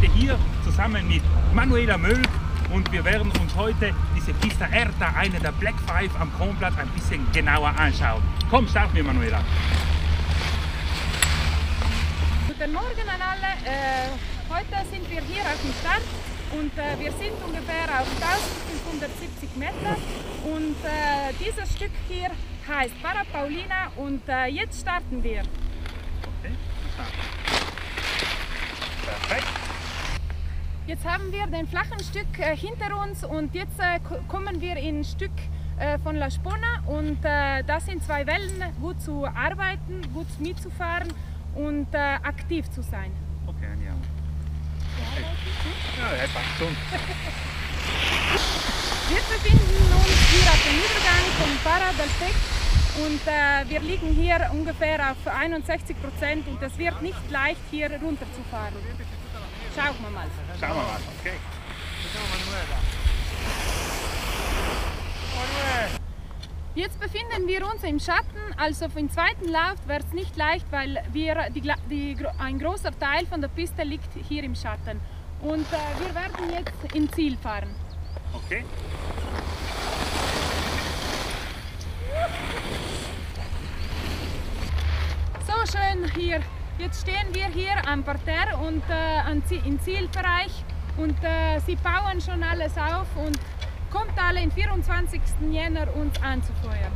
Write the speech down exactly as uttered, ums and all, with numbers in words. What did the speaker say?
heute hier zusammen mit Manuela Mölgg und wir werden uns heute diese Pista Erta, eine der Black Five am Kronplatz, ein bisschen genauer anschauen. Komm, starten wir, Manuela! Guten Morgen an alle! Heute sind wir hier auf dem Start und wir sind ungefähr auf fünfzehnhundertsiebzig Meter und dieses Stück hier heißt Para Paulina und jetzt starten wir! Okay, starten. Perfekt. Jetzt haben wir den flachen Stück äh, hinter uns und jetzt äh, kommen wir in ein Stück äh, von La Spona und äh, das sind zwei Wellen, gut zu arbeiten, gut mitzufahren und äh, aktiv zu sein. Okay, ja. Okay. Ja, ja, passt schon. Wir befinden uns hier auf dem Übergang von Para del Tec und äh, wir liegen hier ungefähr auf einundsechzig Prozent und es wird nicht leicht, hier runterzufahren. Schauen wir mal. Schauen wir mal, okay. Jetzt befinden wir uns im Schatten, also im zweiten Lauf wird es nicht leicht, weil wir die, die, ein großer Teil von der Piste liegt hier im Schatten. Und äh, wir werden jetzt ins Ziel fahren. Okay. So schön hier. Jetzt stehen wir hier am Parterre und äh, im Zielbereich und äh, sie bauen schon alles auf und kommt alle im vierundzwanzigsten Jänner uns anzufeuern.